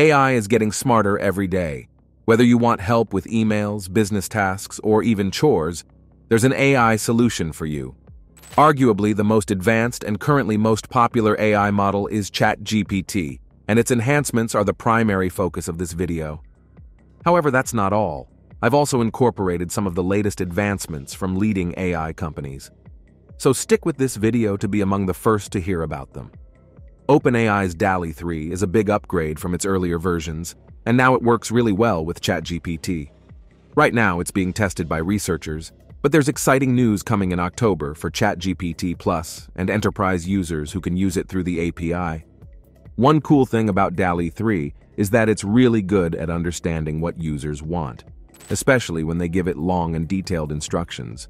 AI is getting smarter every day. Whether you want help with emails, business tasks, or even chores, there's an AI solution for you. Arguably, the most advanced and currently most popular AI model is ChatGPT, and its enhancements are the primary focus of this video. However, that's not all. I've also incorporated some of the latest advancements from leading AI companies. So stick with this video to be among the first to hear about them. OpenAI's DALL-E 3 is a big upgrade from its earlier versions, and now it works really well with ChatGPT. Right now, it's being tested by researchers, but there's exciting news coming in October for ChatGPT Plus and enterprise users who can use it through the API. One cool thing about DALL-E 3 is that it's really good at understanding what users want, especially when they give it long and detailed instructions.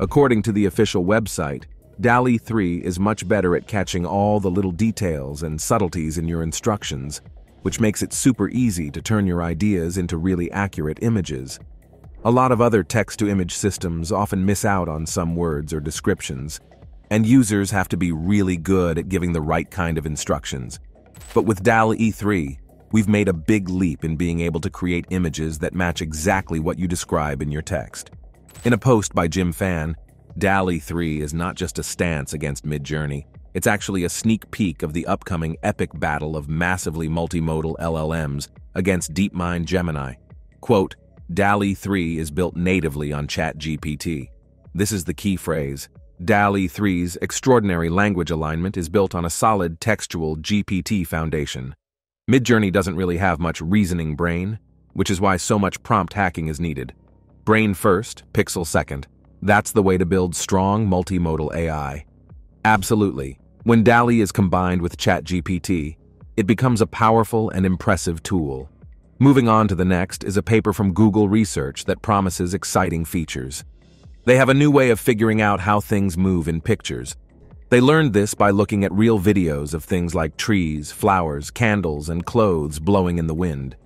According to the official website, DALL-E 3 is much better at catching all the little details and subtleties in your instructions, which makes it super easy to turn your ideas into really accurate images. A lot of other text-to-image systems often miss out on some words or descriptions, and users have to be really good at giving the right kind of instructions. But with DALL-E 3, we've made a big leap in being able to create images that match exactly what you describe in your text. In a post by Jim Fan, DALL-E 3 is not just a stance against Midjourney, it's actually a sneak peek of the upcoming epic battle of massively multimodal LLMs against DeepMind Gemini. Quote, DALL-E 3 is built natively on ChatGPT. This is the key phrase. DALL-E 3's extraordinary language alignment is built on a solid textual GPT foundation. Midjourney doesn't really have much reasoning brain, which is why so much prompt hacking is needed. Brain first, pixel second. That's the way to build strong multimodal AI. Absolutely. When DALL-E is combined with ChatGPT, it becomes a powerful and impressive tool. Moving on to the next is a paper from Google Research that promises exciting features. They have a new way of figuring out how things move in pictures. They learned this by looking at real videos of things like trees, flowers, candles, and clothes blowing in the wind.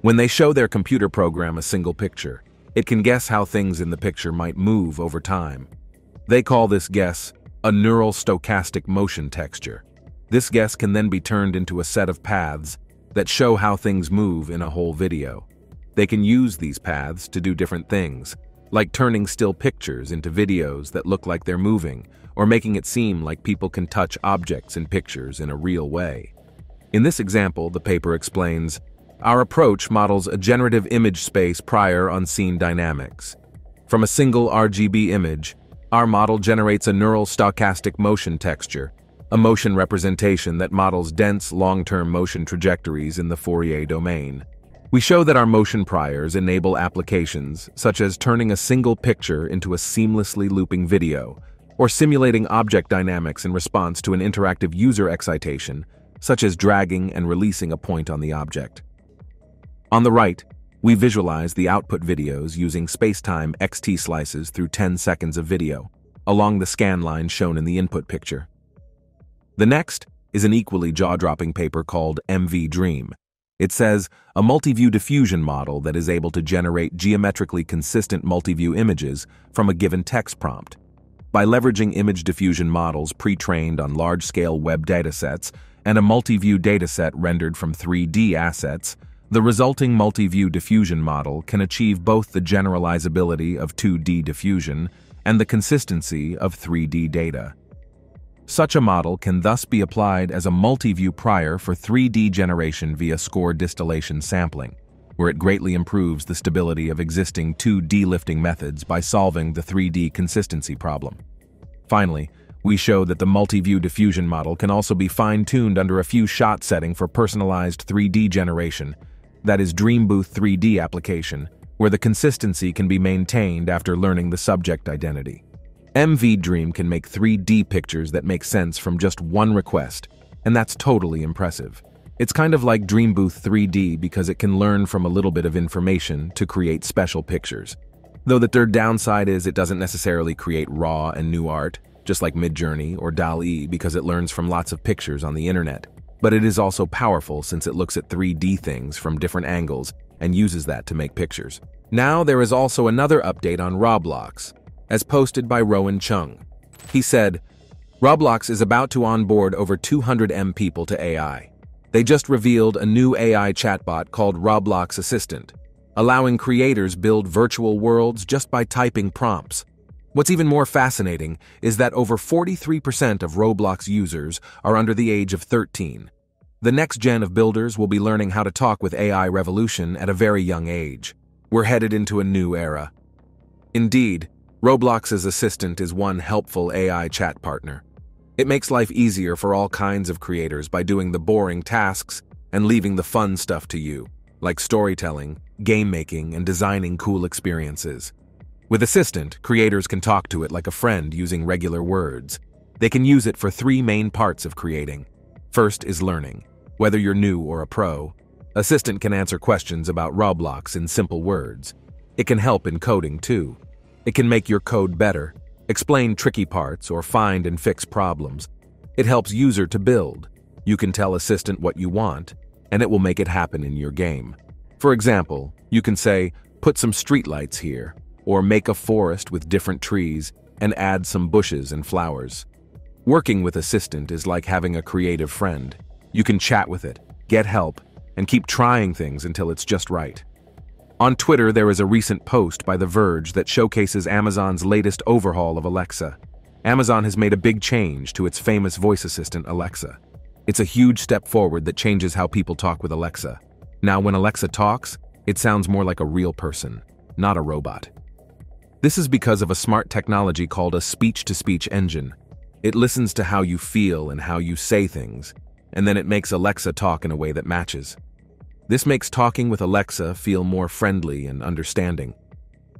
When they show their computer program a single picture, it can guess how things in the picture might move over time. They call this guess a neural stochastic motion texture. This guess can then be turned into a set of paths that show how things move in a whole video. They can use these paths to do different things, like turning still pictures into videos that look like they're moving, or making it seem like people can touch objects in pictures in a real way. In this example, the paper explains, our approach models a generative image space prior unseen dynamics. From a single RGB image, our model generates a neural stochastic motion texture, a motion representation that models dense long-term motion trajectories in the Fourier domain. We show that our motion priors enable applications such as turning a single picture into a seamlessly looping video, or simulating object dynamics in response to an interactive user excitation, such as dragging and releasing a point on the object. On the right, we visualize the output videos using spacetime XT slices through 10 seconds of video, along the scan line shown in the input picture. The next is an equally jaw-dropping paper called MVDream. It says, a multi-view diffusion model that is able to generate geometrically consistent multi-view images from a given text prompt. By leveraging image diffusion models pre-trained on large-scale web datasets and a multi-view dataset rendered from 3D assets, the resulting multi-view diffusion model can achieve both the generalizability of 2D diffusion and the consistency of 3D data. Such a model can thus be applied as a multi-view prior for 3D generation via score distillation sampling, where it greatly improves the stability of existing 2D lifting methods by solving the 3D consistency problem. Finally, we show that the multi-view diffusion model can also be fine-tuned under a few shot setting for personalized 3D generation, that is Dreambooth 3D application, where the consistency can be maintained after learning the subject identity. MVDream can make 3D pictures that make sense from just one request, and that's totally impressive. It's kind of like Dreambooth 3D because it can learn from a little bit of information to create special pictures. Though the third downside is it doesn't necessarily create raw and new art, just like Midjourney or DALL-E, because it learns from lots of pictures on the internet. But it is also powerful since it looks at 3D things from different angles and uses that to make pictures. Now there is also another update on Roblox, as posted by Rowan Chung. He said, Roblox is about to onboard over 200 million people to AI. They just revealed a new AI chatbot called Roblox Assistant, allowing creators build virtual worlds just by typing prompts. What's even more fascinating is that over 43% of Roblox users are under the age of 13. The next gen of builders will be learning how to talk with AI revolution at a very young age. We're headed into a new era. Indeed, Roblox's assistant is one helpful AI chat partner. It makes life easier for all kinds of creators by doing the boring tasks and leaving the fun stuff to you, like storytelling, game making, and designing cool experiences. With Assistant, creators can talk to it like a friend using regular words. They can use it for three main parts of creating. First is learning. Whether you're new or a pro, Assistant can answer questions about Roblox in simple words. It can help in coding too. It can make your code better, explain tricky parts, or find and fix problems. It helps user to build. You can tell Assistant what you want, and it will make it happen in your game. For example, you can say, put some streetlights here, or make a forest with different trees and add some bushes and flowers. Working with Assistant is like having a creative friend. You can chat with it, get help, and keep trying things until it's just right. On Twitter, there is a recent post by The Verge that showcases Amazon's latest overhaul of Alexa. Amazon has made a big change to its famous voice assistant, Alexa. It's a huge step forward that changes how people talk with Alexa. Now, when Alexa talks, it sounds more like a real person, not a robot. This is because of a smart technology called a speech-to-speech engine. It listens to how you feel and how you say things, and then it makes Alexa talk in a way that matches. This makes talking with Alexa feel more friendly and understanding.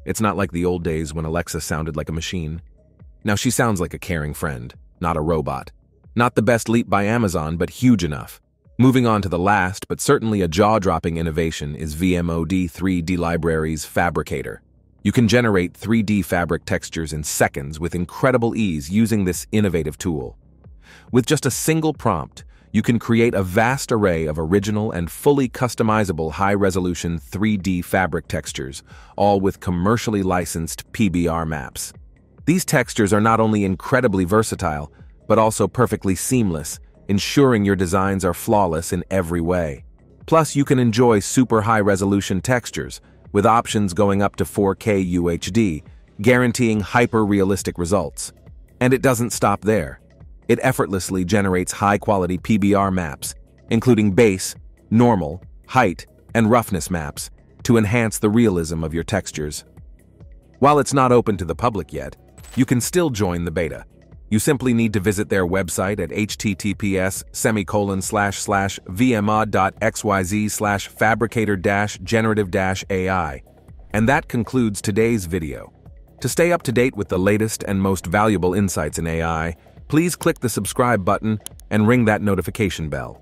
It's not like the old days when Alexa sounded like a machine. Now she sounds like a caring friend, not a robot. Not the best leap by Amazon, but huge enough. Moving on to the last, but certainly a jaw-dropping innovation is VMOD3D Libraries Fabricator. You can generate 3D fabric textures in seconds with incredible ease using this innovative tool. With just a single prompt, you can create a vast array of original and fully customizable high-resolution 3D fabric textures, all with commercially licensed PBR maps. These textures are not only incredibly versatile, but also perfectly seamless, ensuring your designs are flawless in every way. Plus, you can enjoy super high-resolution textures, with options going up to 4K UHD, guaranteeing hyper-realistic results. And it doesn't stop there. It effortlessly generates high-quality PBR maps, including base, normal, height, and roughness maps, to enhance the realism of your textures. While it's not open to the public yet, you can still join the beta. You simply need to visit their website at https://vmod.xyz/fabricator-generative-ai. And that concludes today's video. To stay up to date with the latest and most valuable insights in AI, please click the subscribe button and ring that notification bell.